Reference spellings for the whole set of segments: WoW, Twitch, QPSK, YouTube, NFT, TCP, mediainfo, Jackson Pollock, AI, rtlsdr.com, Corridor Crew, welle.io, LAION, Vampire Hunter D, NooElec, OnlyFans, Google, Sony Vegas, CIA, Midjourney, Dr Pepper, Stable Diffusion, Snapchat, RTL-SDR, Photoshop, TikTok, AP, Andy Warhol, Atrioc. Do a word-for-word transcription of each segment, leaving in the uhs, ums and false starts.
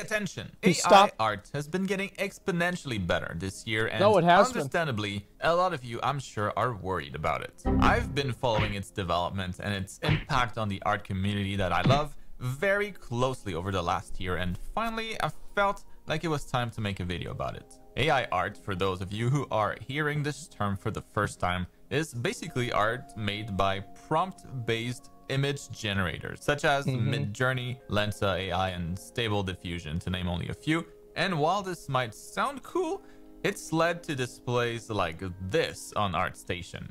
pay attention. A I stop. Art has been getting exponentially better this year, and no, it has understandably, been. a lot of you, I'm sure, are worried about it. I've been following its development and its impact on the art community that I love very closely over the last year, and finally, I felt like it was time to make a video about it. A I art, for those of you who are hearing this term for the first time, is basically art made by prompt-based image generators, such as mm-hmm. Midjourney, Lensa A I, and Stable Diffusion, to name only a few. And while this might sound cool, it's led to displays like this on ArtStation.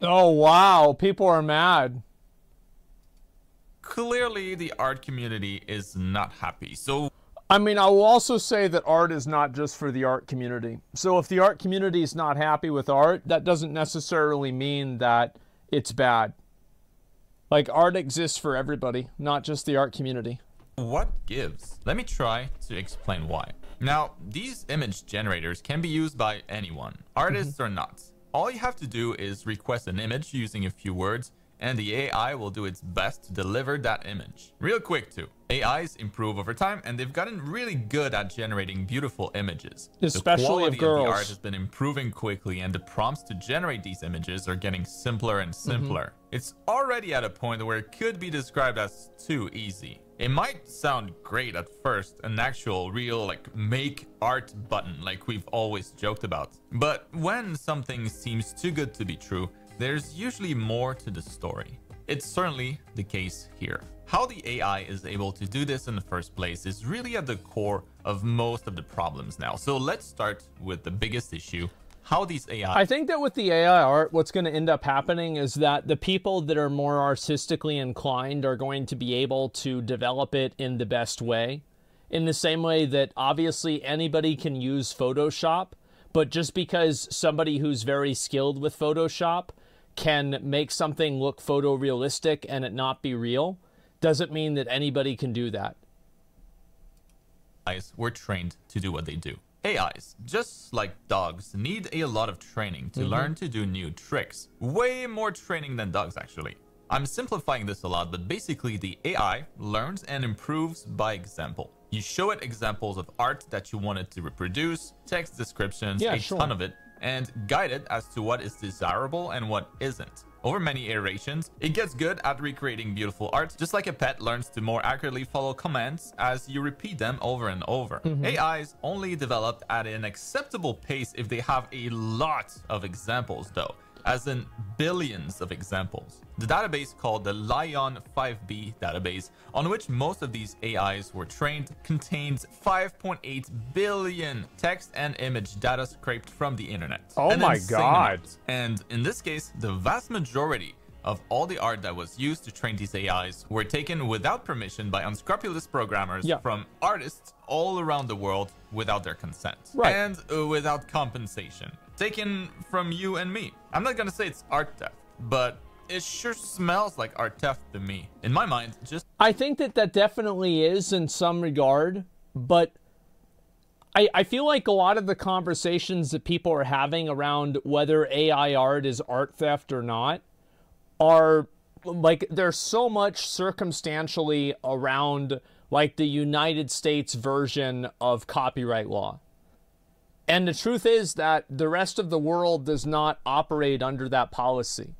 Oh, wow. People are mad. Clearly, the art community is not happy. So, I mean, I will also say that art is not just for the art community. So if the art community is not happy with art, that doesn't necessarily mean that it's bad. Like, art exists for everybody, not just the art community. What gives? Let me try to explain why. Now, these image generators can be used by anyone, artists mm-hmm. or not. All you have to do is request an image using a few words, and the A I will do its best to deliver that image. Real quick too, A Is improve over time, and they've gotten really good at generating beautiful images. Especially of girls. The quality of the art has been improving quickly, and the prompts to generate these images are getting simpler and simpler. Mm-hmm. It's already at a point where it could be described as too easy. It might sound great at first, an actual real like make art button like we've always joked about. But when something seems too good to be true, there's usually more to the story. It's certainly the case here. How the A I is able to do this in the first place is really at the core of most of the problems now. So let's start with the biggest issue, how these A I... I think that with the A I art, what's going to end up happening is that the people that are more artistically inclined are going to be able to develop it in the best way. In the same way that obviously anybody can use Photoshop, but just because somebody who's very skilled with Photoshop can make something look photorealistic and it not be real, doesn't mean that anybody can do that. A Is were trained to do what they do. A Is, just like dogs, need a lot of training to mm-hmm. learn to do new tricks. Way more training than dogs, actually. I'm simplifying this a lot, but basically the A I learns and improves by example. You show it examples of art that you want it to reproduce, text descriptions, yeah, a sure. ton of it, and guide it as to what is desirable and what isn't. Over many iterations, it gets good at recreating beautiful art, just like a pet learns to more accurately follow commands as you repeat them over and over. Mm-hmm. A Is only develop at an acceptable pace if they have a lot of examples, though, as in billions of examples. The database called the LAION five B database, on which most of these A Is were trained, contains five point eight billion text and image data scraped from the internet. Oh my god. And in this case, the vast majority of all the art that was used to train these A Is were taken without permission by unscrupulous programmers yeah. from artists all around the world without their consent. Right. And without compensation. Taken from you and me. I'm not gonna say it's art theft, but it sure smells like art theft to me. In my mind, just... I think that that definitely is in some regard, but I, I feel like a lot of the conversations that people are having around whether A I art is art theft or not are like, there's so much circumstantially around like the United States version of copyright law. And the truth is that the rest of the world does not operate under that policy.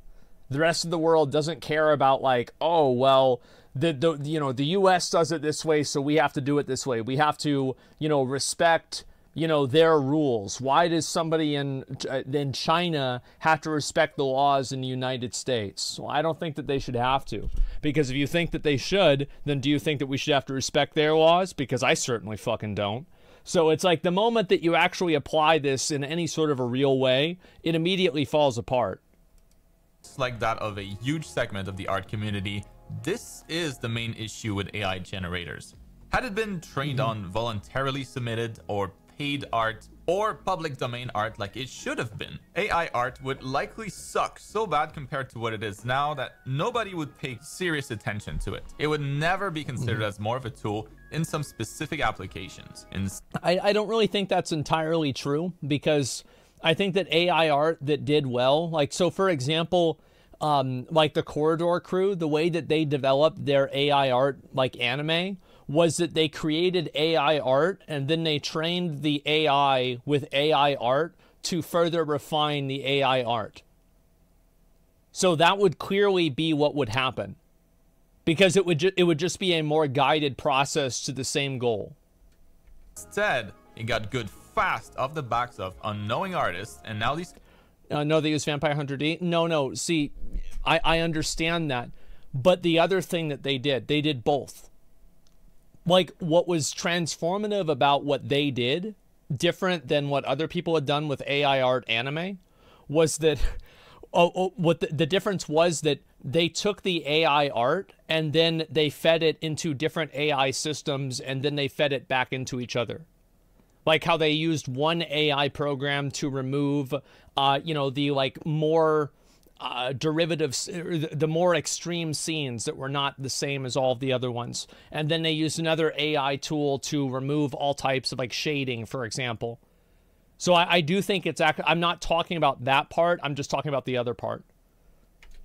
The rest of the world doesn't care about like, oh, well, the, the you know, the U S does it this way, so we have to do it this way. We have to, you know, respect, you know, their rules. Why does somebody in, in China have to respect the laws in the United States? Well, I don't think that they should have to, because if you think that they should, then do you think that we should have to respect their laws? Because I certainly fucking don't. So it's like the moment that you actually apply this in any sort of a real way, it immediately falls apart. It's like that of a huge segment of the art community. This is the main issue with A I generators. Had it been trained mm-hmm. on voluntarily submitted or paid art or public domain art like it should have been, A I art would likely suck so bad compared to what it is now that nobody would pay serious attention to it. It would never be considered mm-hmm. as more of a tool in some specific applications. In I, I don't really think that's entirely true, because I think that A I art that did well, like, so for example, um, like the Corridor Crew, the way that they developed their A I art, like anime, was that they created A I art and then they trained the A I with A I art to further refine the A I art. So that would clearly be what would happen, because it would, it would just be a more guided process to the same goal. Instead, it got good fast off the backs of unknowing artists, and now these... Uh, no, they use Vampire Hunter D. No, no, see, I, I understand that. But the other thing that they did, they did both. Like, what was transformative about what they did, different than what other people had done with A I art anime, was that... Oh, oh, what the, the difference was that they took the A I art and then they fed it into different A I systems, and then they fed it back into each other. Like how they used one A I program to remove, uh, you know, the like more uh, derivative, the more extreme scenes that were not the same as all of the other ones. And then they used another A I tool to remove all types of like shading, for example. So I, I do think it's, I'm not talking about that part, I'm just talking about the other part.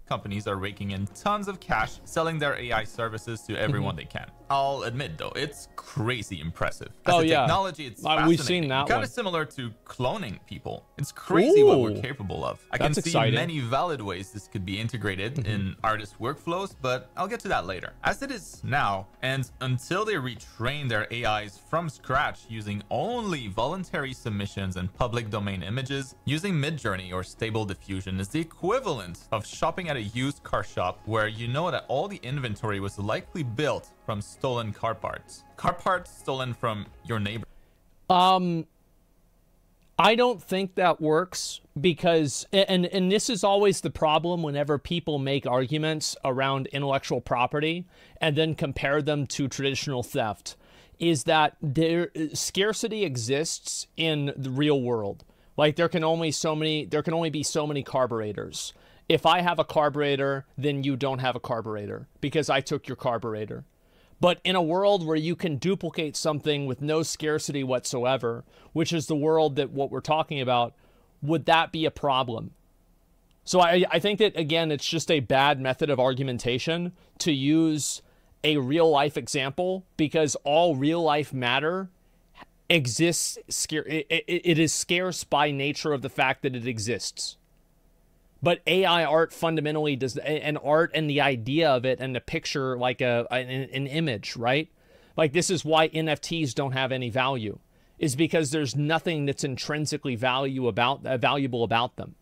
Companies are raking in tons of cash, selling their A I services to everyone they can. I'll admit though, it's crazy impressive. As oh a yeah. technology, it's uh, we've seen that Kind one. of similar to cloning people. It's crazy Ooh, what we're capable of. I can see exciting. many valid ways this could be integrated in artist workflows, but I'll get to that later. As it is now, and until they retrain their A Is from scratch using only voluntary submissions and public domain images, using Midjourney or Stable Diffusion is the equivalent of shopping at a used car shop where you know that all the inventory was likely built from stolen car parts. Car parts stolen from your neighbor. Um, I don't think that works, because, and, and this is always the problem whenever people make arguments around intellectual property and then compare them to traditional theft, is that there, scarcity exists in the real world. Like there can only so many, there can only be so many carburetors. If I have a carburetor, then you don't have a carburetor because I took your carburetor. But in a world where you can duplicate something with no scarcity whatsoever, which is the world that what we're talking about, would that be a problem? So I, I think that, again, it's just a bad method of argumentation to use a real life example, because all real life matter exists. It, it, it is scarce by nature of the fact that it exists. But A I art fundamentally does, and art and the idea of it and the picture, like a an, an image, right? Like this is why N F Ts don't have any value, is because there's nothing that's intrinsically value about, uh, valuable about them.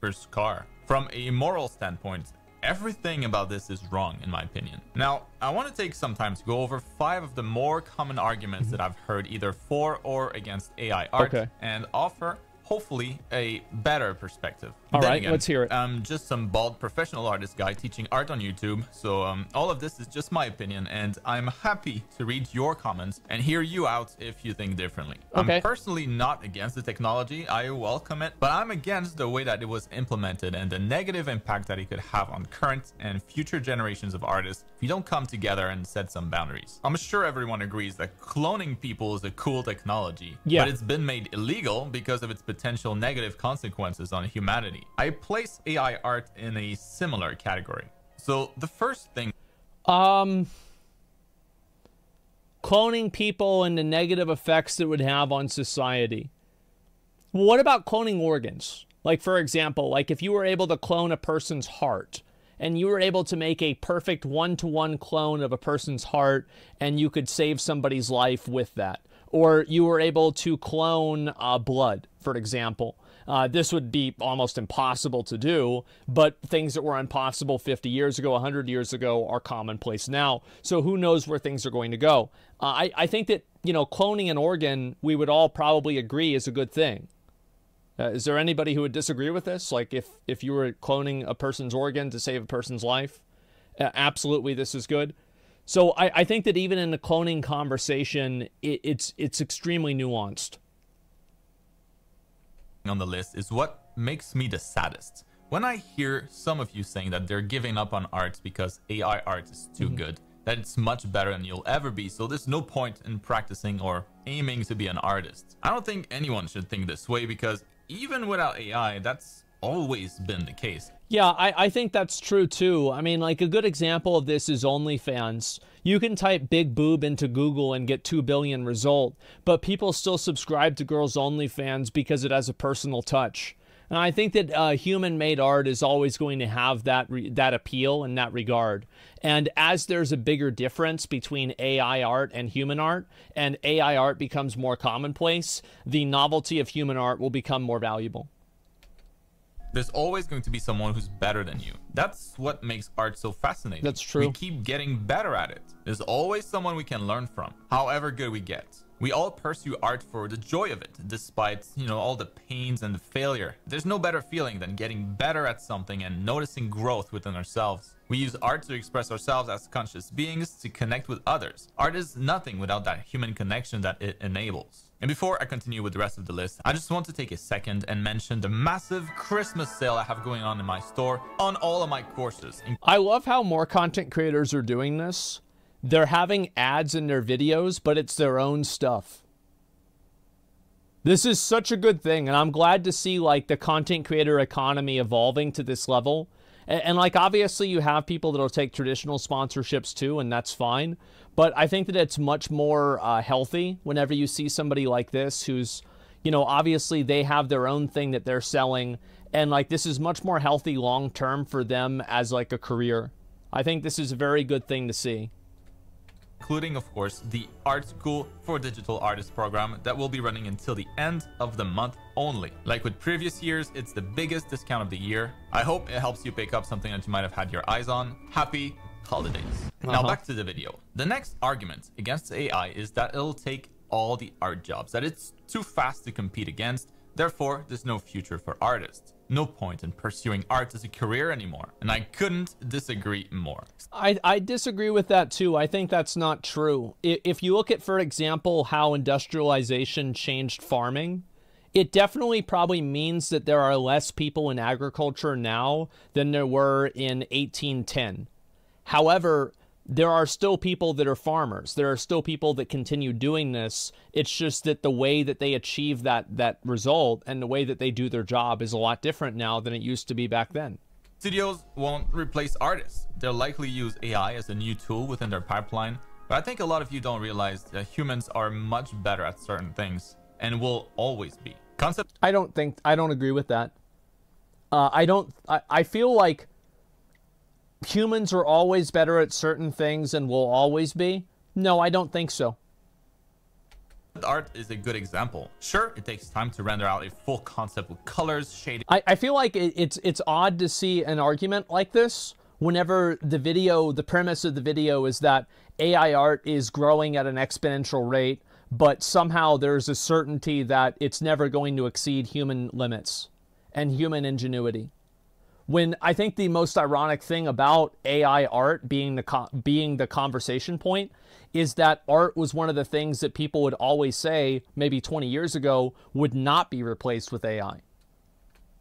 First car. From a moral standpoint, everything about this is wrong, in my opinion. Now, I want to take some time to go over five of the more common arguments mm-hmm. that I've heard either for or against A I art, okay. and offer... hopefully a better perspective. All then right, again, let's hear it. I'm just some bald professional artist guy teaching art on YouTube. So um, all of this is just my opinion, and I'm happy to read your comments and hear you out if you think differently. Okay. I'm personally not against the technology. I welcome it, but I'm against the way that it was implemented and the negative impact that it could have on current and future generations of artists if you don't come together and set some boundaries. I'm sure everyone agrees that cloning people is a cool technology, yeah. but it's been made illegal because of its potential potential negative consequences on humanity. I place A I art in a similar category. So the first thing... Um, cloning people and the negative effects it would have on society. What about cloning organs? Like, for example, like if you were able to clone a person's heart, and you were able to make a perfect one-to-one clone of a person's heart, and you could save somebody's life with that. Or you were able to clone uh, blood, for example. Uh, this would be almost impossible to do, but things that were impossible fifty years ago, one hundred years ago are commonplace now. So who knows where things are going to go? Uh, I, I think that, you know, cloning an organ, we would all probably agree is a good thing. Uh, is there anybody who would disagree with this? Like if, if you were cloning a person's organ to save a person's life, uh, absolutely this is good. So I, I think that even in the cloning conversation, it, it's it's extremely nuanced. On the list is what makes me the saddest. When I hear some of you saying that they're giving up on art because A I art is too mm-hmm. good, that it's much better than you'll ever be, so there's no point in practicing or aiming to be an artist. I don't think anyone should think this way, because even without A I, that's always been the case. Yeah, I, I think that's true too. I mean, like, a good example of this is OnlyFans. You can type big boob into Google and get two billion result, but people still subscribe to girls' OnlyFans because it has a personal touch. And I think that uh, human-made art is always going to have that re that appeal in that regard. And as there's a bigger difference between A I art and human art, and A I art becomes more commonplace, the novelty of human art will become more valuable. There's always going to be someone who's better than you. That's what makes art so fascinating. That's true. We keep getting better at it. There's always someone we can learn from, however good we get. We all pursue art for the joy of it, despite, you know, all the pains and the failure. There's no better feeling than getting better at something and noticing growth within ourselves. We use art to express ourselves as conscious beings, to connect with others. Art is nothing without that human connection that it enables. And before I continue with the rest of the list, I just want to take a second and mention the massive Christmas sale I have going on in my store on all of my courses. I love how more content creators are doing this. They're having ads in their videos, but it's their own stuff. This is such a good thing, and I'm glad to see, like, the content creator economy evolving to this level. And, and like, obviously you have people that'll take traditional sponsorships too, and that's fine. But I think that it's much more uh, healthy whenever you see somebody like this who's, you know, obviously they have their own thing that they're selling. And, like, this is much more healthy long-term for them as, like, a career. I think this is a very good thing to see. Including, of course, the Art School for Digital Artists program that will be running until the end of the month only. Like with previous years, it's the biggest discount of the year. I hope it helps you pick up something that you might have had your eyes on. Happy holidays. Uh-huh. Now back to the video. The next argument against A I is that it'll take all the art jobs, that it's too fast to compete against. Therefore, there's no future for artists. No point in pursuing art as a career anymore. And I couldn't disagree more. I, I disagree with that too. I think that's not true. If you look at, for example, how industrialization changed farming, it definitely probably means that there are less people in agriculture now than there were in eighteen ten. However, there are still people that are farmers. There are still people that continue doing this. It's just that the way that they achieve that that result and the way that they do their job is a lot different now than it used to be back then. Studios won't replace artists. They'll likely use A I as a new tool within their pipeline. But I think a lot of you don't realize that humans are much better at certain things and will always be. Concept. I don't think, I don't agree with that. Uh, I don't, I, I feel like humans are always better at certain things and will always be. No, I don't think so. Art is a good example. Sure, it takes time to render out a full concept with colors, shading. I, I feel like it, it's it's odd to see an argument like this whenever the video, the premise of the video is that A I art is growing at an exponential rate, but somehow there's a certainty that it's never going to exceed human limits and human ingenuity. When I think the most ironic thing about A I art being the being the conversation point is that art was one of the things that people would always say, maybe twenty years ago, would not be replaced with A I.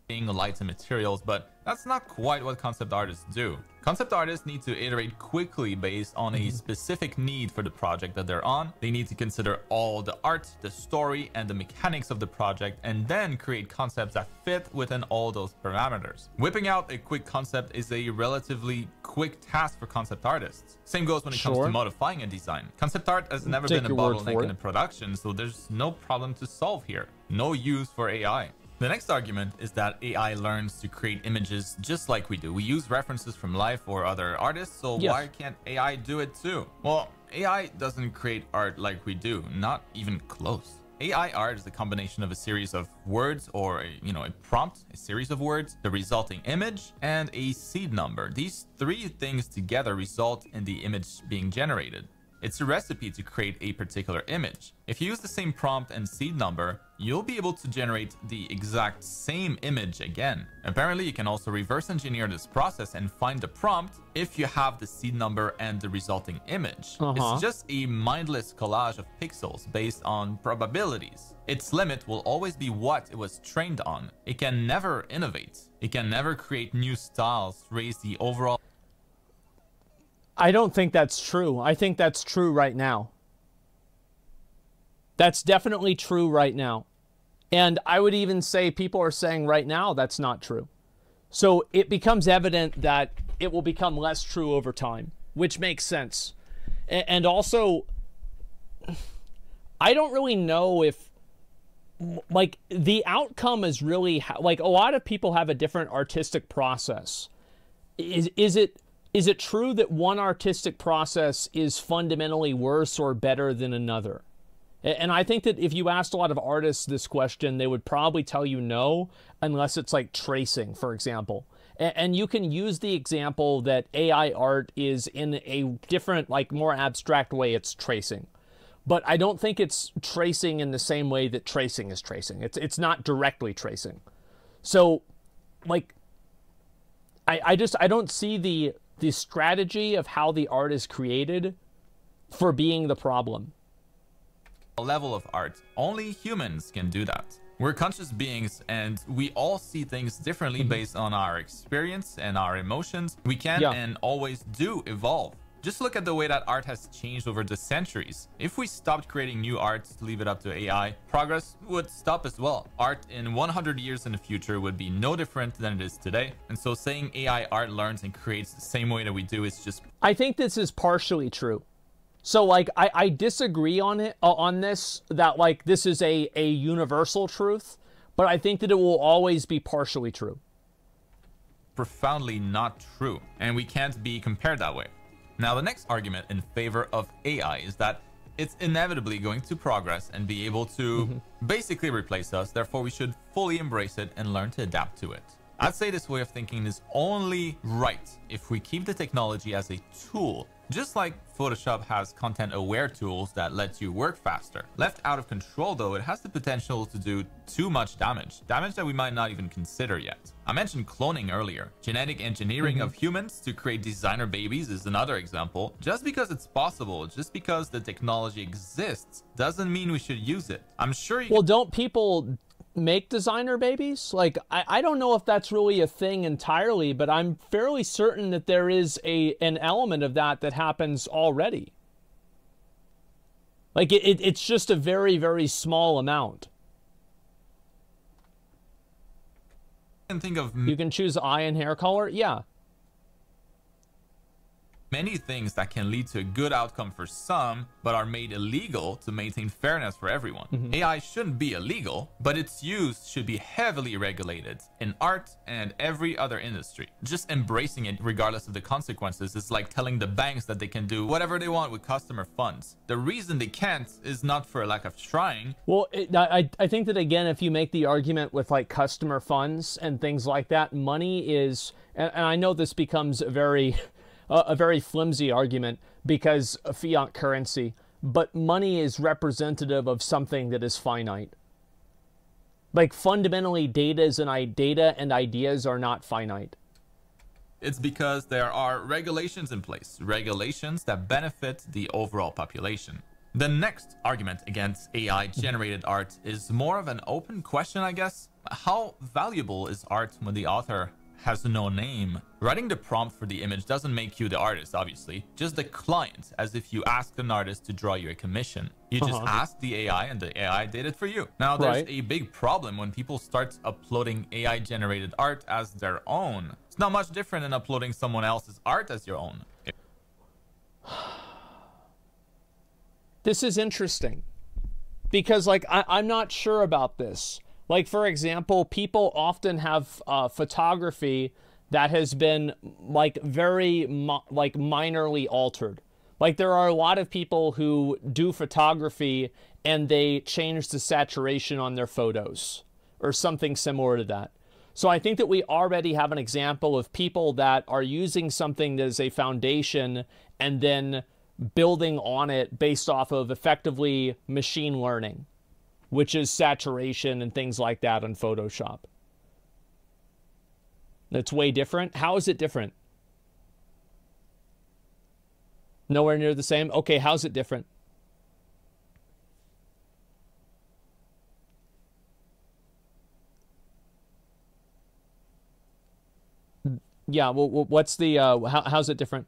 Being lights and materials, but that's not quite what concept artists do. Concept artists need to iterate quickly based on a specific need for the project that they're on. They need to consider all the art, the story, and the mechanics of the project, and then create concepts that fit within all those parameters. Whipping out a quick concept is a relatively quick task for concept artists. Same goes when it sure. comes to modifying a design. Concept art has never Take been a bottleneck in the production, so there's no problem to solve here. No use for A I. The next argument is that A I learns to create images just like we do. We use references from life or other artists, so yes. why can't A I do it too? Well, A I doesn't create art like we do, not even close. A I art is a combination of a series of words or, a, you know, a prompt, a series of words, the resulting image, and a seed number. These three things together result in the image being generated. It's a recipe to create a particular image. If you use the same prompt and seed number, you'll be able to generate the exact same image again. Apparently, you can also reverse engineer this process and find the prompt if you have the seed number and the resulting image. Uh-huh. It's just a mindless collage of pixels based on probabilities. Its limit will always be what it was trained on. It can never innovate. It can never create new styles, raise the overall... I don't think that's true. I think that's true right now. That's definitely true right now. And I would even say people are saying right now that's not true. So it becomes evident that it will become less true over time, which makes sense. And also, I don't really know if, like, the outcome is really, like, a lot of people have a different artistic process. Is, is it, is it true that one artistic process is fundamentally worse or better than another? And I think that if you asked a lot of artists this question, they would probably tell you no, unless it's like tracing, for example. And you can use the example that A I art is in a different, like more abstract way, it's tracing. But I don't think it's tracing in the same way that tracing is tracing. It's, it's not directly tracing. So, like, I, I just, I don't see the, the strategy of how the art is created for being the problem. Level of art. Only humans can do that. We're conscious beings and we all see things differently mm-hmm. based on our experience and our emotions. We can yeah. and always do evolve. Just look at the way that art has changed over the centuries. If we stopped creating new art to leave it up to A I, progress would stop as well. Art in one hundred years in the future would be no different than it is today. And so saying A I art learns and creates the same way that we do is just... I think this is partially true. So, like, I, I disagree on it uh, on this, that, like, this is a, a universal truth, but I think that it will always be partially true. Profoundly not true, and we can't be compared that way. Now, the next argument in favor of A I is that it's inevitably going to progress and be able to mm-hmm. basically replace us, therefore we should fully embrace it and learn to adapt to it. I'd say this way of thinking is only right if we keep the technology as a tool. Just like Photoshop has content-aware tools that let you work faster. Left out of control, though, it has the potential to do too much damage. Damage that we might not even consider yet. I mentioned cloning earlier. Genetic engineering mm-hmm. of humans to create designer babies is another example. Just because it's possible, just because the technology exists, doesn't mean we should use it. I'm sure you... Well, don't people... make designer babies? Like, I, I don't know if that's really a thing entirely, but I'm fairly certain that there is a an element of that that happens already. Like, it, it, it's just a very, very small amount. I can think of... You can choose eye and hair color? Yeah. Many things that can lead to a good outcome for some, but are made illegal to maintain fairness for everyone. Mm-hmm. A I shouldn't be illegal, but its use should be heavily regulated in art and every other industry. Just embracing it, regardless of the consequences, is like telling the banks that they can do whatever they want with customer funds. The reason they can't is not for a lack of trying. Well, it, I, I think that, again, if you make the argument with, like, customer funds and things like that, money is... And, and I know this becomes a very... a very flimsy argument because of fiat currency, but money is representative of something that is finite. Like, fundamentally, data is an data and ideas are not finite. It's because there are regulations in place, regulations that benefit the overall population. The next argument against A I-generated art is more of an open question, I guess. How valuable is art when the author has no name? Writing the prompt for the image doesn't make you the artist, obviously, just the client, as if you asked an artist to draw you a commission. You just uh-huh. asked the A I and the A I did it for you. Now, there's right. a big problem when people start uploading A I-generated art as their own. It's not much different than uploading someone else's art as your own. This is interesting because, like, I I'm not sure about this. Like, for example, people often have uh, photography that has been, like, very, mi like, minorly altered. Like, there are a lot of people who do photography and they change the saturation on their photos or something similar to that. So I think that we already have an example of people that are using something that is a foundation and then building on it based off of effectively machine learning, which is saturation and things like that on Photoshop. That's way different. How is it different? Nowhere near the same? Okay, how's it different? Yeah, well, what's the, uh, how, how's it different?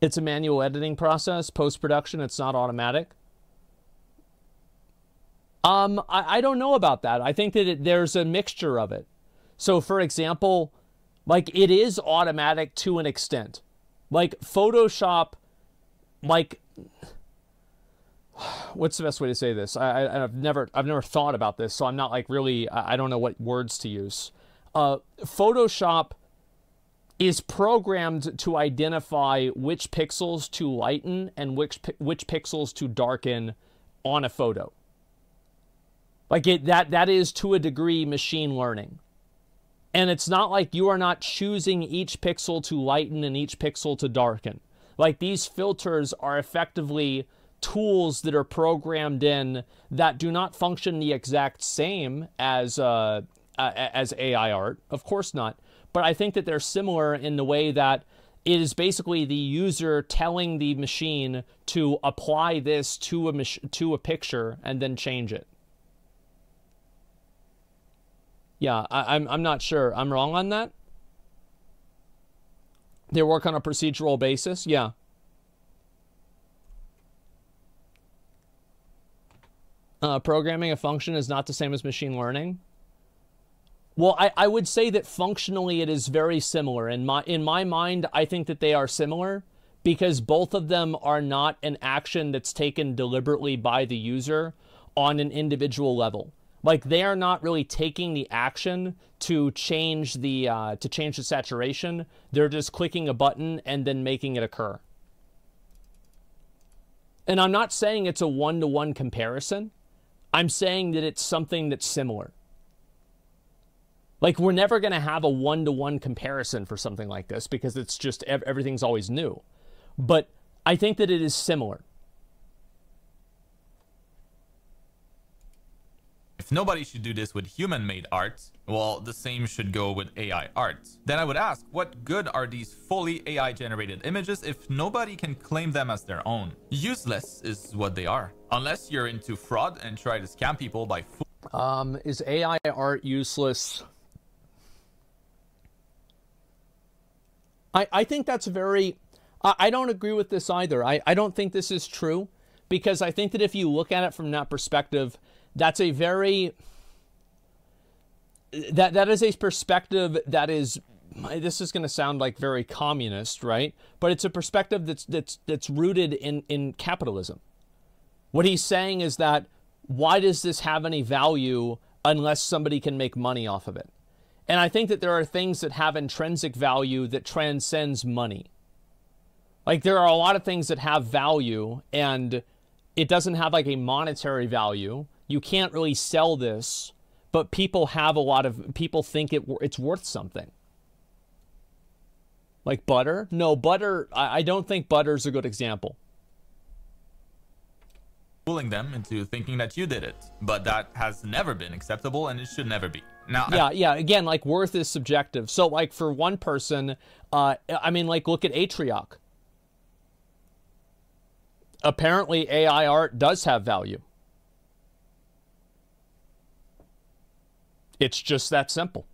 It's a manual editing process. Post-production, it's not automatic. Um, I, I don't know about that. I think that it, there's a mixture of it. So, for example, like, it is automatic to an extent. Like, Photoshop, like, what's the best way to say this? I, I, I've never, I've never thought about this, so I'm not, like, really, I, I don't know what words to use. Uh, Photoshop is programmed to identify which pixels to lighten and which, which pixels to darken on a photo. Like, it, that, that is, to a degree, machine learning. And it's not like you are not choosing each pixel to lighten and each pixel to darken. Like, these filters are effectively tools that are programmed in that do not function the exact same as, uh, as A I art. Of course not. But I think that they're similar in the way that it is basically the user telling the machine to apply this to a, mach to a picture and then change it. Yeah, I, I'm, I'm not sure. I'm wrong on that? They work on a procedural basis? Yeah. Uh, programming a function is not the same as machine learning. Well, I, I would say that functionally it is very similar. In my, in my mind, I think that they are similar because both of them are not an action that's taken deliberately by the user on an individual level. Like, they are not really taking the action to change the uh, to change the saturation. They're just clicking a button and then making it occur. And I'm not saying it's a one-to-one comparison. I'm saying that it's something that's similar. Like, we're never going to have a one-to-one comparison for something like this because it's just everything's always new. But I think that it is similar. If nobody should do this with human-made art, well, the same should go with A I art. Then I would ask, what good are these fully A I-generated images if nobody can claim them as their own? Useless is what they are. Unless you're into fraud and try to scam people by fooling. Um, is A I art useless? I, I think that's very... I, I don't agree with this either. I, I don't think this is true, because I think that if you look at it from that perspective, that's a very, that, that is a perspective that is, this is going to sound like very communist, right? But it's a perspective that's, that's, that's rooted in, in capitalism. What he's saying is that, why does this have any value unless somebody can make money off of it? And I think that there are things that have intrinsic value that transcends money. Like, there are a lot of things that have value and it doesn't have like a monetary value. You can't really sell this, but people have a lot of, people think it it's worth something. Like butter? No, butter, I, I don't think butter's a good example. Fooling them into thinking that you did it, but that has never been acceptable and it should never be. Now, yeah, yeah, again, like, worth is subjective. So like for one person, uh, I mean, like, look at Atrioc. Apparently A I art does have value. It's just that simple.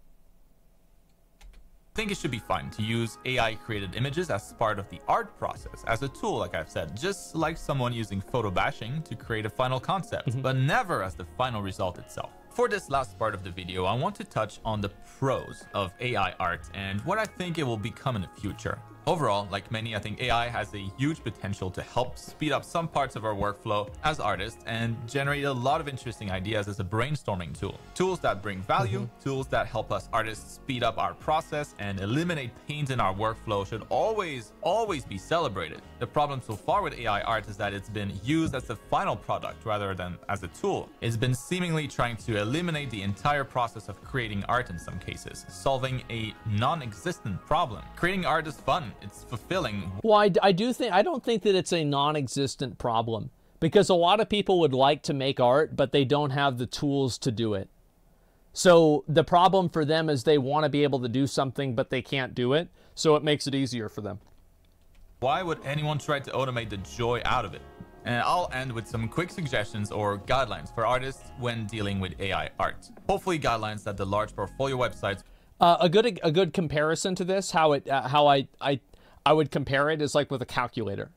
I think it should be fun to use A I-created images as part of the art process, as a tool, like I've said, just like someone using photo bashing to create a final concept, mm-hmm. but never as the final result itself. For this last part of the video, I want to touch on the pros of A I art and what I think it will become in the future. Overall, like many, I think A I has a huge potential to help speed up some parts of our workflow as artists and generate a lot of interesting ideas as a brainstorming tool. Tools that bring value, mm-hmm. tools that help us artists speed up our process and eliminate pains in our workflow should always, always be celebrated. The problem so far with A I art is that it's been used as the final product rather than as a tool. It's been seemingly trying to eliminate the entire process of creating art in some cases, solving a non-existent problem. Creating art is fun. It's fulfilling. Well, I, I do think, I don't think that it's a non-existent problem, because a lot of people would like to make art, but they don't have the tools to do it. So the problem for them is they want to be able to do something, but they can't do it. So it makes it easier for them. Why would anyone try to automate the joy out of it? And I'll end with some quick suggestions or guidelines for artists when dealing with A I art. Hopefully guidelines that the large portfolio websites. Uh, a good a good comparison to this, how it uh, how I I I would compare it is like with a calculator.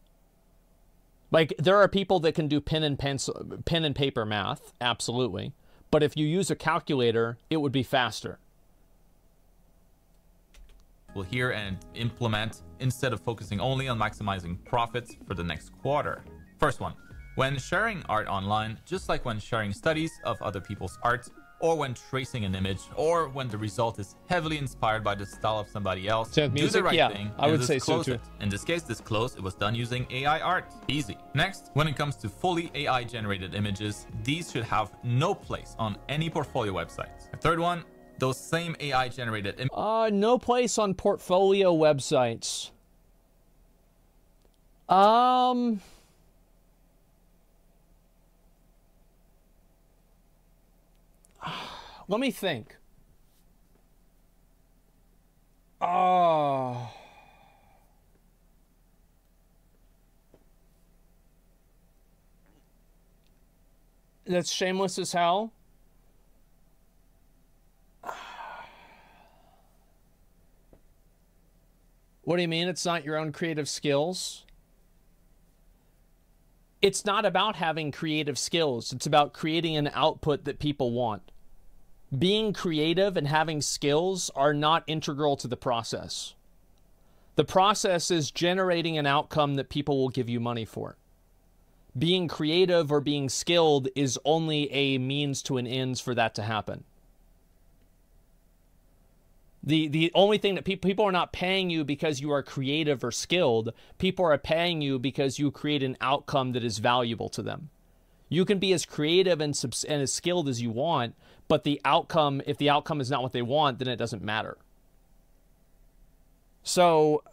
Like, there are people that can do pen and pencil, pen and paper math, absolutely. But if you use a calculator, it would be faster. We'll hear and implement instead of focusing only on maximizing profits for the next quarter. First one, when sharing art online, just like when sharing studies of other people's art, or when tracing an image, or when the result is heavily inspired by the style of somebody else, so music, do the right yeah, thing I would say so too. It. In this case, disclose it was done using A I art. Easy. Next, when it comes to fully A I generated images, these should have no place on any portfolio websites. The third one, those same A I generated images. Uh, no place on portfolio websites. Um... Let me think. Oh. That's shameless as hell. What do you mean it's not your own creative skills? It's not about having creative skills. It's about creating an output that people want. Being creative and having skills are not integral to the process. The process is generating an outcome that people will give you money for. Being creative or being skilled is only a means to an end for that to happen. The, the only thing that people, people are not paying you because you are creative or skilled. People are paying you because you create an outcome that is valuable to them. You can be as creative and, subs and as skilled as you want, but the outcome, if the outcome is not what they want, then it doesn't matter. So,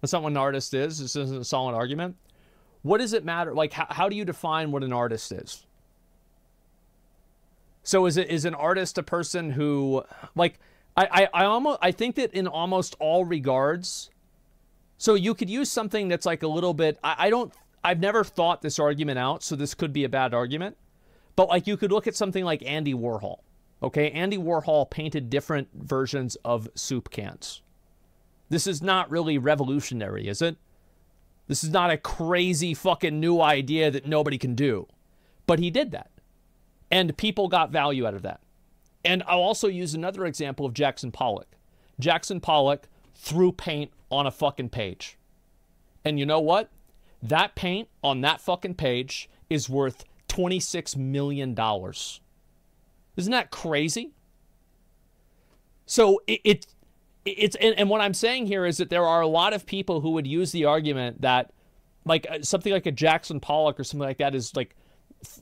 that's not what an artist is. This isn't a solid argument. What does it matter? Like, how, how do you define what an artist is? So is it, is an artist a person who, like, I, I, I almost, I think that in almost all regards, so you could use something that's like a little bit, I, I don't, I've never thought this argument out, so this could be a bad argument. But like, you could look at something like Andy Warhol, okay? Andy Warhol painted different versions of soup cans. This is not really revolutionary, is it? This is not a crazy fucking new idea that nobody can do. But he did that. And people got value out of that. And I'll also use another example of Jackson Pollock. Jackson Pollock threw paint on a fucking page. And you know what? That paint on that fucking page is worth twenty-six million dollars. Isn't that crazy? So it, it, it's, and, and what I'm saying here is that there are a lot of people who would use the argument that like something like a Jackson Pollock or something like that is like,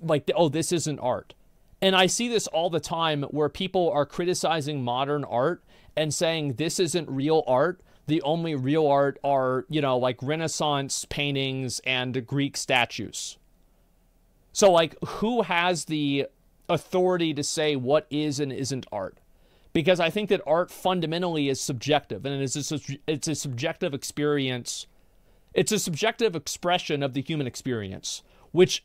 like, oh, this isn't art. And I see this all the time where people are criticizing modern art and saying this isn't real art. The only real art are, you know, like Renaissance paintings and Greek statues. So, like, who has the authority to say what is and isn't art? Because I think that art fundamentally is subjective, and it is a, it's a subjective experience. It's a subjective expression of the human experience, which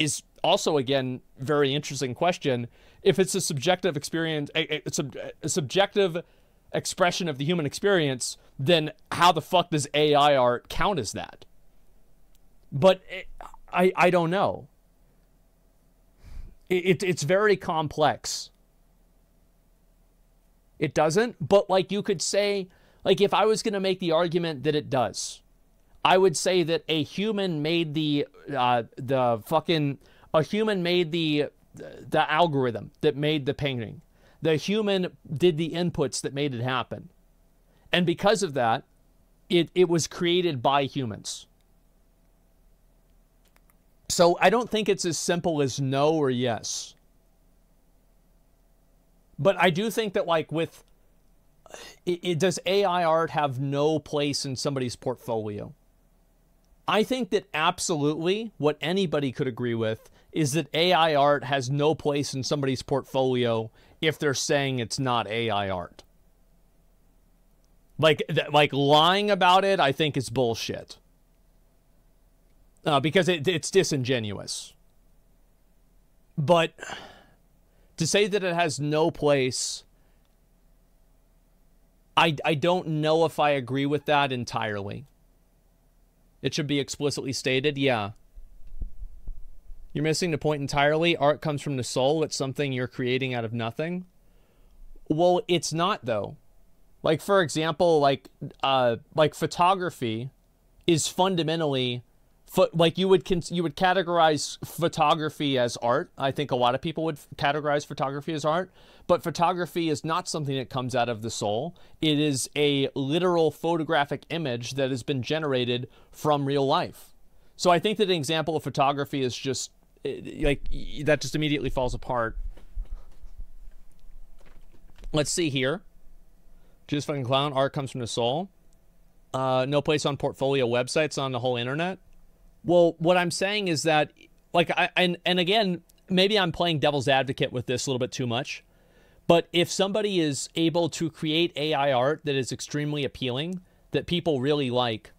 is also, again, very interesting question. If it's a subjective experience, a, a, sub, a subjective expression of the human experience, then how the fuck does A I art count as that? But it, I, I don't know. It, it's very complex. It doesn't, but like you could say, like if I was going to make the argument that it does, I would say that a human made the, uh, the fucking, a human made the, the algorithm that made the painting. The human did the inputs that made it happen. And because of that, it, it was created by humans. So I don't think it's as simple as no or yes. But I do think that like with, it, it, does A I art have no place in somebody's portfolio? I think that absolutely what anybody could agree with is that A I art has no place in somebody's portfolio if they're saying it's not A I art. Like, th like lying about it, I think is bullshit. Uh, because it, it's disingenuous. But to say that it has no place I, I don't know if I agree with that entirely. It should be explicitly stated, yeah. You're missing the point entirely. Art comes from the soul. It's something you're creating out of nothing. Well, it's not, though. Like, for example, like, uh, like photography is fundamentally... Like you would you would categorize photography as art. I think a lot of people would categorize photography as art, but photography is not something that comes out of the soul. It is a literal photographic image that has been generated from real life. So I think that an example of photography is just like that just immediately falls apart. Let's see here. Just fucking clown. Art comes from the soul. Uh, no place on portfolio websites on the whole internet. Well, what I'm saying is that, like, I, and, and again, maybe I'm playing devil's advocate with this a little bit too much, but if somebody is able to create A I art that is extremely appealing, that people really like,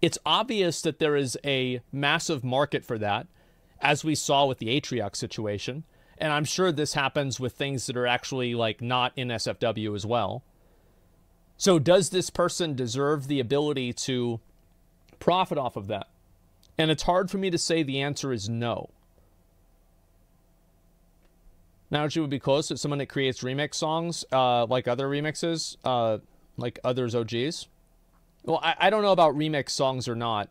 it's obvious that there is a massive market for that, as we saw with the Atrioc situation. And I'm sure this happens with things that are actually, like, not in S F W as well. So does this person deserve the ability to profit off of that? And it's hard for me to say the answer is no. Now she would be close to someone that creates remix songs, uh, like other remixes, uh, like others O Gs. Well, I, I don't know about remix songs or not.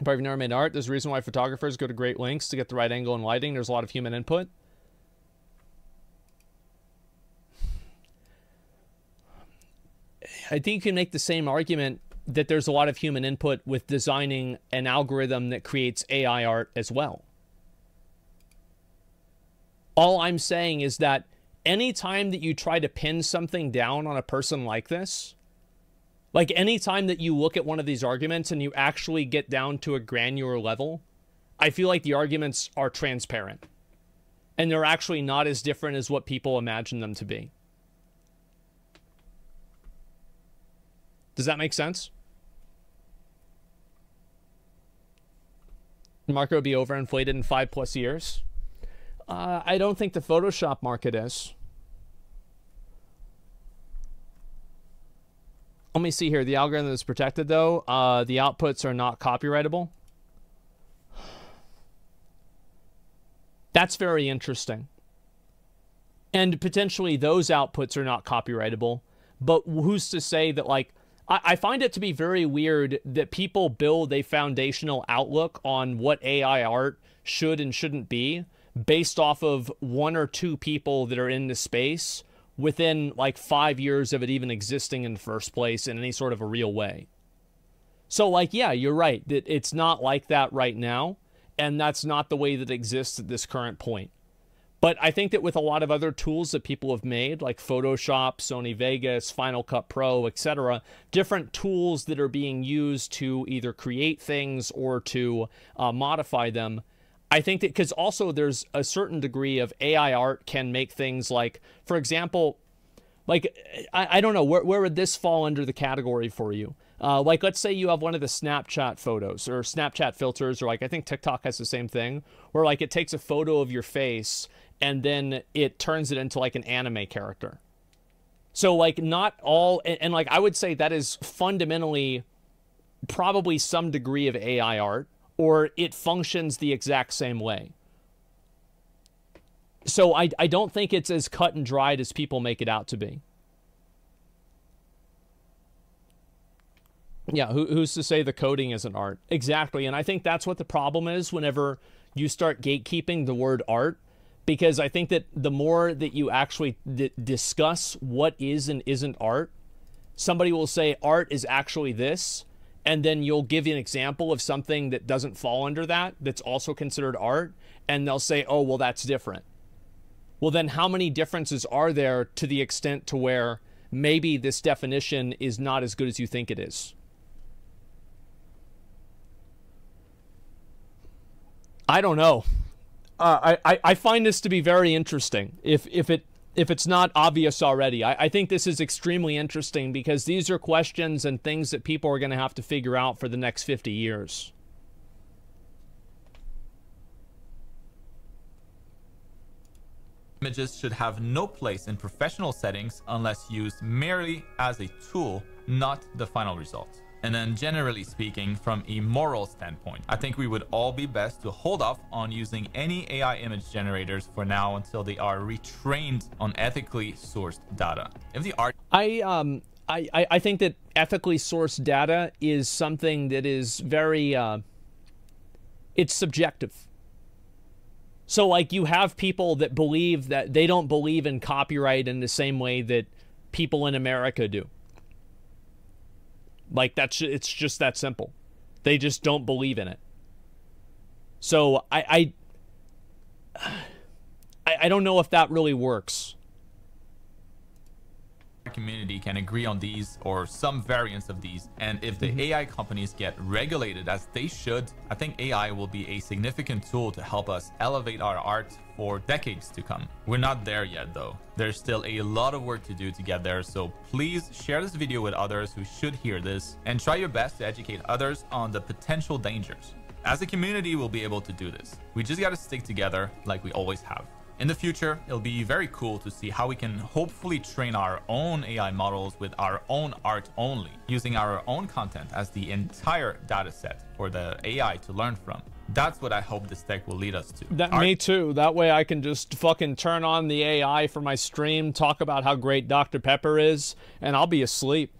But if you've never made art, there's a reason why photographers go to great lengths to get the right angle and lighting. There's a lot of human input. I think you can make the same argument that there's a lot of human input with designing an algorithm that creates A I art as well. All I'm saying is that anytime that you try to pin something down on a person like this, like anytime that you look at one of these arguments and you actually get down to a granular level, I feel like the arguments are transparent and they're actually not as different as what people imagine them to be. Does that make sense? The market would be overinflated in five plus years. Uh, I don't think the Photoshop market is. Let me see here. The algorithm is protected, though. Uh, the outputs are not copyrightable. That's very interesting. And potentially those outputs are not copyrightable. But who's to say that, like, I find it to be very weird that people build a foundational outlook on what A I art should and shouldn't be based off of one or two people that are in the space within like five years of it even existing in the first place in any sort of a real way. So like, yeah, you're right. It's not like that right now. And that's not the way that it exists at this current point. But I think that with a lot of other tools that people have made, like Photoshop, Sony Vegas, Final Cut Pro, et cetera, different tools that are being used to either create things or to uh, modify them, I think that because also there's a certain degree of A I art can make things like, for example, like, I, I don't know, where, where would this fall under the category for you? Uh, like, let's say you have one of the Snapchat photos or Snapchat filters, or like, I think TikTok has the same thing, where like it takes a photo of your face and then it turns it into like an anime character. So like not all, and, and like I would say that is fundamentally probably some degree of A I art, or it functions the exact same way. So I, I don't think it's as cut and dried as people make it out to be. Yeah, who, who's to say the coding isn't art? Exactly, and I think that's what the problem is whenever you start gatekeeping the word art, because I think that the more that you actually d discuss what is and isn't art, somebody will say art is actually this, and then you'll give an example of something that doesn't fall under that, that's also considered art, and they'll say, oh, well, that's different. Well, then how many differences are there to the extent to where maybe this definition is not as good as you think it is? I don't know. Uh, I, I find this to be very interesting. If, if, it, if it's not obvious already, I, I think this is extremely interesting because these are questions and things that people are going to have to figure out for the next fifty years. Images should have no place in professional settings unless used merely as a tool, not the final result. And then generally speaking, from a moral standpoint, I think we would all be best to hold off on using any A I image generators for now until they are retrained on ethically sourced data. If the art, I um, I I think that ethically sourced data is something that is very, uh, it's subjective. So like you have people that believe that they don't believe in copyright in the same way that people in America do. Like that's, it's just that simple. They just don't believe in it. So I, I, I don't know if that really works. Our community can agree on these or some variants of these. And if the mm-hmm. A I companies get regulated as they should, I think A I will be a significant tool to help us elevate our art for decades to come. We're not there yet though. There's still a lot of work to do to get there, so please share this video with others who should hear this and try your best to educate others on the potential dangers. As a community, we'll be able to do this. We just gotta stick together like we always have. In the future, it'll be very cool to see how we can hopefully train our own A I models with our own art only, using our own content as the entire data set for the A I to learn from. That's what I hope this tech will lead us to. That, art me too. That way I can just fucking turn on the A I for my stream, talk about how great Doctor Pepper is, and I'll be asleep.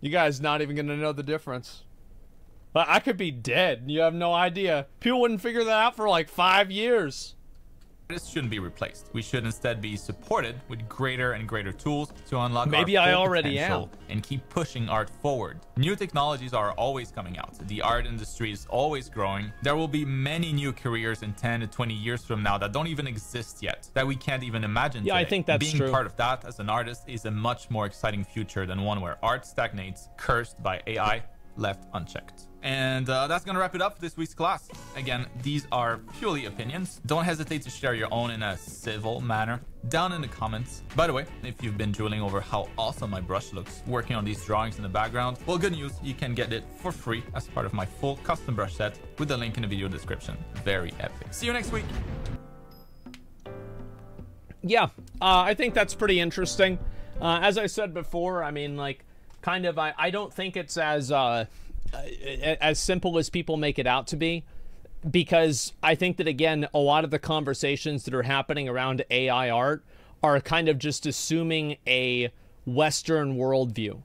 You guys not even gonna know the difference. But I could be dead. You have no idea. People wouldn't figure that out for like five years. Artists shouldn't be replaced. We should instead be supported with greater and greater tools to unlock Maybe our I already potential am. and keep pushing art forward. New technologies are always coming out. The art industry is always growing. There will be many new careers in ten to twenty years from now that don't even exist yet, that we can't even imagine yeah, today. I think that's Being true. part of that as an artist is a much more exciting future than one where art stagnates, cursed by A I, left unchecked. And uh, that's gonna wrap it up for this week's class. Again, these are purely opinions. Don't hesitate to share your own in a civil manner down in the comments. By the way, if you've been drooling over how awesome my brush looks working on these drawings in the background, well, good news, you can get it for free as part of my full custom brush set with the link in the video description. Very epic. See you next week. Yeah, uh, I think that's pretty interesting. Uh, as I said before, I mean, like, kind of, I, I don't think it's as... Uh, as simple as people make it out to be, because I think that, again, a lot of the conversations that are happening around A I art are kind of just assuming a Western worldview,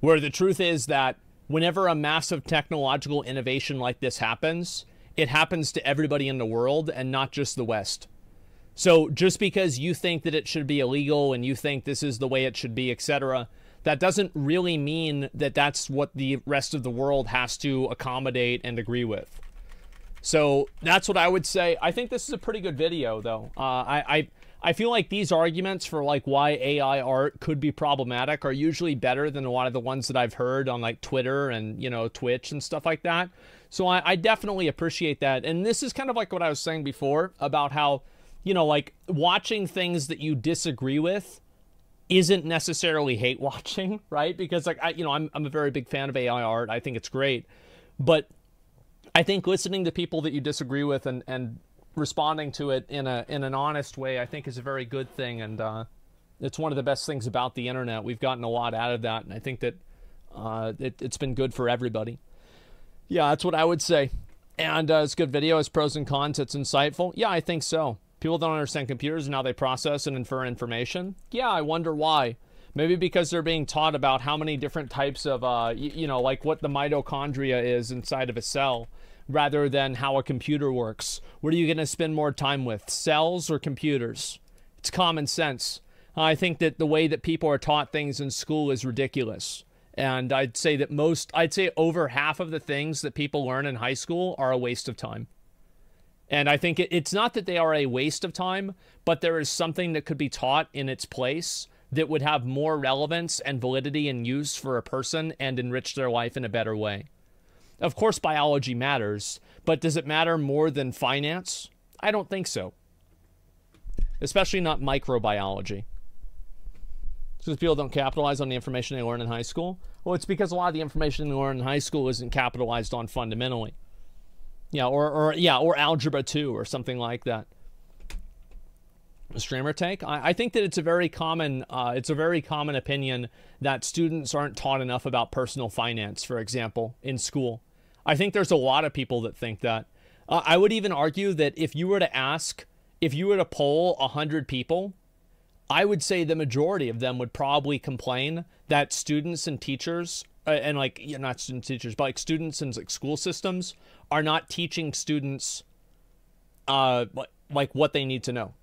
where the truth is that whenever a massive technological innovation like this happens, it happens to everybody in the world and not just the West. So just because you think that it should be illegal and you think this is the way it should be, et cetera, that doesn't really mean that that's what the rest of the world has to accommodate and agree with. So that's what I would say. I think this is a pretty good video, though. Uh, I, I I feel like these arguments for like why A I art could be problematic are usually better than a lot of the ones that I've heard on like Twitter and, you know, Twitch and stuff like that. So I, I definitely appreciate that. And this is kind of like what I was saying before about how, you know, like watching things that you disagree with isn't necessarily hate watching, right? Because like I, you know, I'm, I'm a very big fan of A I art. I think it's great, but I think listening to people that you disagree with and, and responding to it in a, in an honest way, I think is a very good thing. And, uh, it's one of the best things about the internet. We've gotten a lot out of that. And I think that, uh, it, it's been good for everybody. Yeah, that's what I would say. And, uh, it's a good video. It's pros and cons. It's insightful. Yeah, I think so. People don't understand computers and how they process and infer information. Yeah, I wonder why. Maybe because they're being taught about how many different types of, uh, you, you know, like what the mitochondria is inside of a cell, rather than how a computer works. What are you going to spend more time with, cells or computers? It's common sense. I think that the way that people are taught things in school is ridiculous. And I'd say that most, I'd say over half of the things that people learn in high school are a waste of time. And I think it's not that they are a waste of time, but there is something that could be taught in its place that would have more relevance and validity and use for a person and enrich their life in a better way. Of course, biology matters, but does it matter more than finance? I don't think so. Especially not microbiology. Because people don't capitalize on the information they learn in high school. Well, it's because a lot of the information they learn in high school isn't capitalized on fundamentally. Yeah, or, or yeah, or algebra two or something like that. streamer take. I, I think that it's a very common, uh, it's a very common opinion that students aren't taught enough about personal finance, for example, in school. I think there's a lot of people that think that. Uh, I would even argue that if you were to ask, if you were to poll one hundred people, I would say the majority of them would probably complain that students and teachers uh, and like yeah, not student teachers, but like students and like school systems are not teaching students uh, like what they need to know,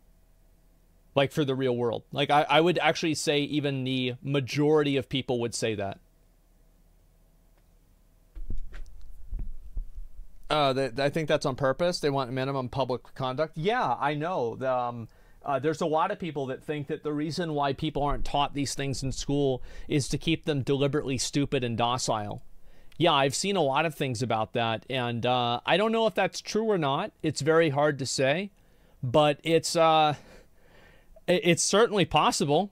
like for the real world. Like I, I would actually say even the majority of people would say that. Uh, they, I think that's on purpose. They want minimum public conduct. Yeah, I know. The, um, Uh, there's a lot of people that think that the reason why people aren't taught these things in school is to keep them deliberately stupid and docile. Yeah, I've seen a lot of things about that, and uh, I don't know if that's true or not. It's very hard to say, but it's uh, it's certainly possible.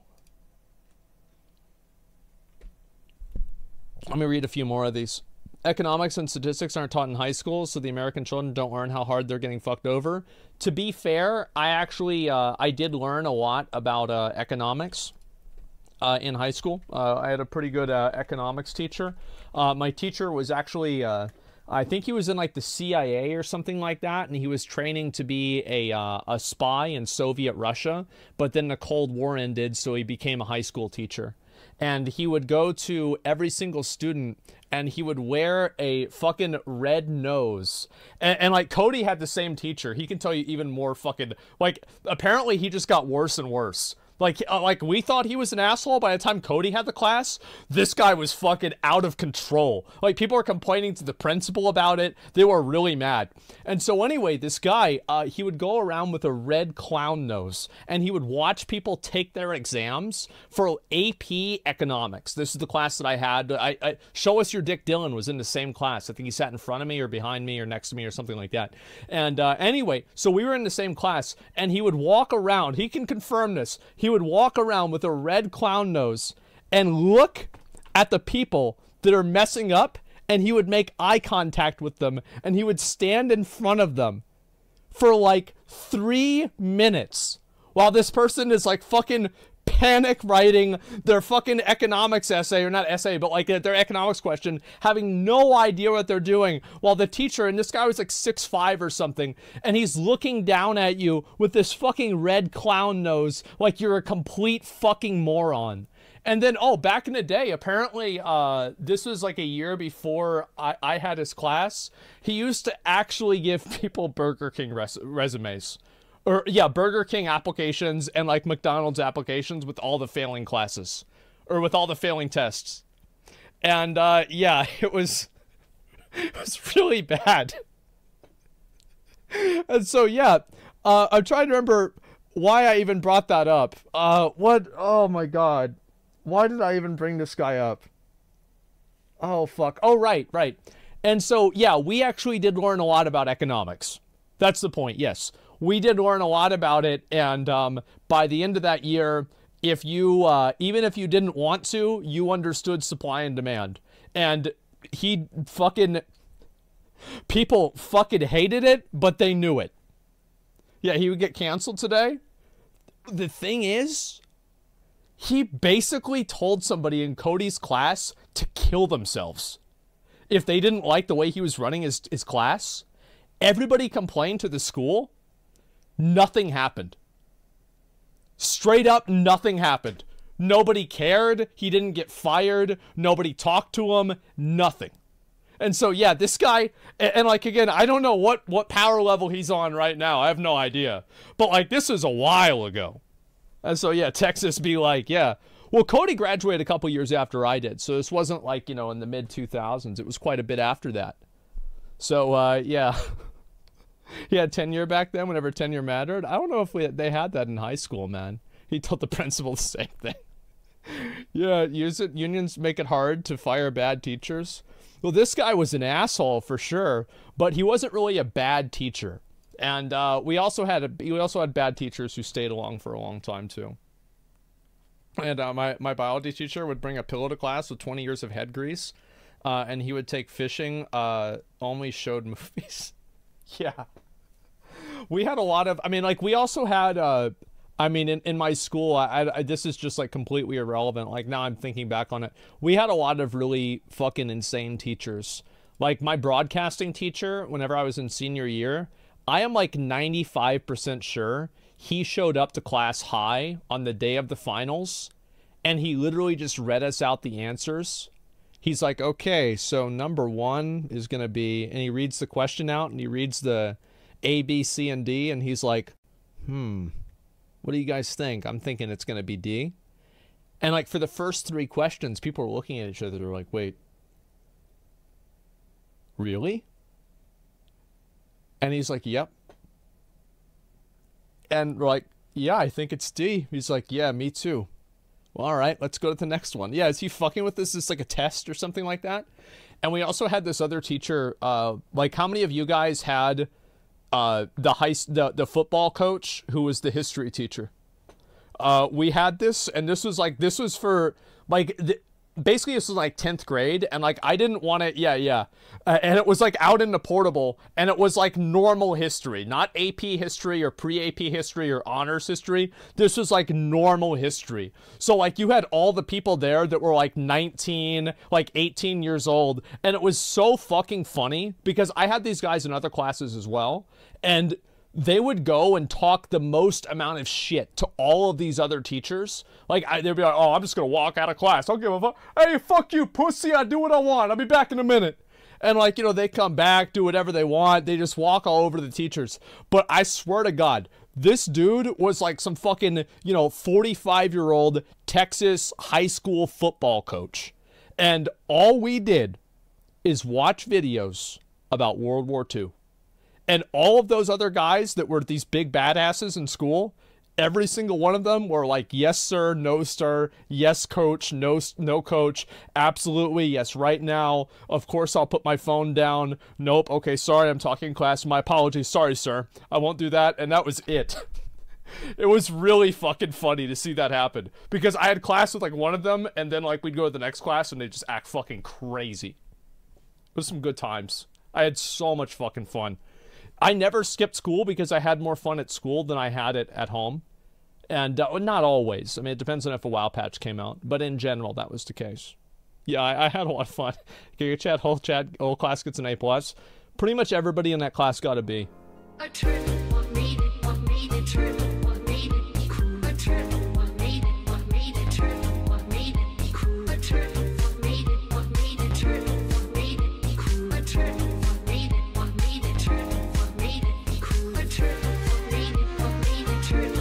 Let me read a few more of these. Economics and statistics aren't taught in high school, so the American children don't learn how hard they're getting fucked over. To be fair, I actually, uh, I did learn a lot about uh, economics uh, in high school. Uh, I had a pretty good uh, economics teacher. Uh, my teacher was actually, uh, I think he was in like the C I A or something like that, and he was training to be a, uh, a spy in Soviet Russia, but then the Cold War ended, so he became a high school teacher. And he would go to every single student and he would wear a fucking red nose. And, and like Cody had the same teacher. He can tell you even more fucking, like apparently he just got worse and worse. Like, uh, like we thought he was an asshole. By the time Cody had the class, this guy was fucking out of control. Like people were complaining to the principal about it. They were really mad. And so anyway, this guy, uh, he would go around with a red clown nose and he would watch people take their exams for A P economics. This is the class that I had. I, I Show Us Your Dick Dylan was in the same class. I think he sat in front of me or behind me or next to me or something like that. And uh, anyway, so we were in the same class and he would walk around. He can confirm this. He He would walk around with a red clown nose and look at the people that are messing up, and he would make eye contact with them, and he would stand in front of them for like three minutes while this person is like fucking panic writing their fucking economics essay, or not essay, but like their economics question, having no idea what they're doing, while the teacher, and this guy was like six five or something, and he's looking down at you with this fucking red clown nose like you're a complete fucking moron. And then, oh, back in the day, apparently, uh, this was like a year before I, I had his class, he used to actually give people Burger King res resumes. Or, yeah, Burger King applications and, like, McDonald's applications with all the failing classes. Or with all the failing tests. And, uh, yeah, it was, it was really bad. And so, yeah, uh, I'm trying to remember why I even brought that up. Uh, what? Oh, my God. Why did I even bring this guy up? Oh, fuck. Oh, right, right. And so, yeah, we actually did learn a lot about economics. That's the point, yes. We did learn a lot about it, and um, by the end of that year, if you, uh, even if you didn't want to, you understood supply and demand. And he fucking, people fucking hated it, but they knew it. Yeah, he would get canceled today. The thing is, he basically told somebody in Cody's class to kill themselves if they didn't like the way he was running his, his class. Everybody complained to the school. Nothing happened. Straight up, nothing happened. Nobody cared. He didn't get fired. Nobody talked to him. Nothing. And so, yeah, this guy, and, and like, again, I don't know what, what power level he's on right now. I have no idea. But, like, this is a while ago. And so, yeah, Texas be like, yeah. Well, Cody graduated a couple years after I did. So this wasn't like, you know, in the mid two thousands. It was quite a bit after that. So, uh, yeah. He had tenure back then, whenever tenure mattered. I don't know if we, they had that in high school, man. He told the principal the same thing. Yeah, use it. Unions make it hard to fire bad teachers. Well, this guy was an asshole for sure, but he wasn't really a bad teacher. And uh, we also had a, we also had bad teachers who stayed along for a long time too. And uh, my my biology teacher would bring a pillow to class with twenty years of head grease, uh, and he would take fishing. Uh, only showed movies. Yeah, we had a lot of, I mean, like, we also had, uh, I mean, in, in my school, I, I, this is just like completely irrelevant. Like now I'm thinking back on it. We had a lot of really fucking insane teachers. Like my broadcasting teacher, whenever I was in senior year, I am like ninety-five percent sure he showed up to class high on the day of the finals and he literally just read us out the answers. He's like, okay, so number one is going to be, and he reads the question out and he reads the A, B, C, and D. And he's like, hmm. What do you guys think? I'm thinking it's going to be D. And like for the first three questions, people were looking at each other. They were like, wait, really? And he's like, yep. And we're like, yeah, I think it's D. He's like, yeah, me too. Well, all right, let's go to the next one. Yeah. Is he fucking with this? Is this like a test or something like that? And we also had this other teacher, uh, like how many of you guys had, Uh, the high, the, the football coach who was the history teacher. Uh, we had this, and this was like, this was for like, th basically this was like tenth grade. And like, I didn't want it. Yeah. Yeah. Uh, and it was like out in the portable, and it was like normal history, not A P history or pre-A P history or honors history. This was like normal history. So like you had all the people there that were like nineteen, like eighteen years old. And it was so fucking funny because I had these guys in other classes as well. And they would go and talk the most amount of shit to all of these other teachers. Like, I, they'd be like, oh, I'm just going to walk out of class. I don't give a fuck. Hey, fuck you, pussy. I do what I want. I'll be back in a minute. And, like, you know, they come back, do whatever they want. They just walk all over the teachers. But I swear to God, this dude was like some fucking, you know, forty-five-year-old Texas high school football coach. And all we did is watch videos about World War Two. And all of those other guys that were these big badasses in school, every single one of them were like, yes, sir, no, sir, yes, coach, no, no, coach, absolutely, yes, right now, of course, I'll put my phone down, nope, okay, sorry, I'm talking in class, my apologies, sorry, sir, I won't do that, and that was it. It was really fucking funny to see that happen, because I had class with like one of them, and then like we'd go to the next class, and they just act fucking crazy. It was some good times. I had so much fucking fun. I never skipped school because I had more fun at school than I had it at home. And uh, not always. I mean, it depends on if a WoW patch came out. But in general, that was the case. Yeah, I, I had a lot of fun. Giga chat, whole chat, whole class gets an A+. Pretty much everybody in that class got a B. A turtle, what made it, what made it, turtle, what made it be cool? A turtle, what made it, what made it, turtle, what made it be cool? A turtle, what made it, what made it, turtle, what made it be cool? A turtle. Turn.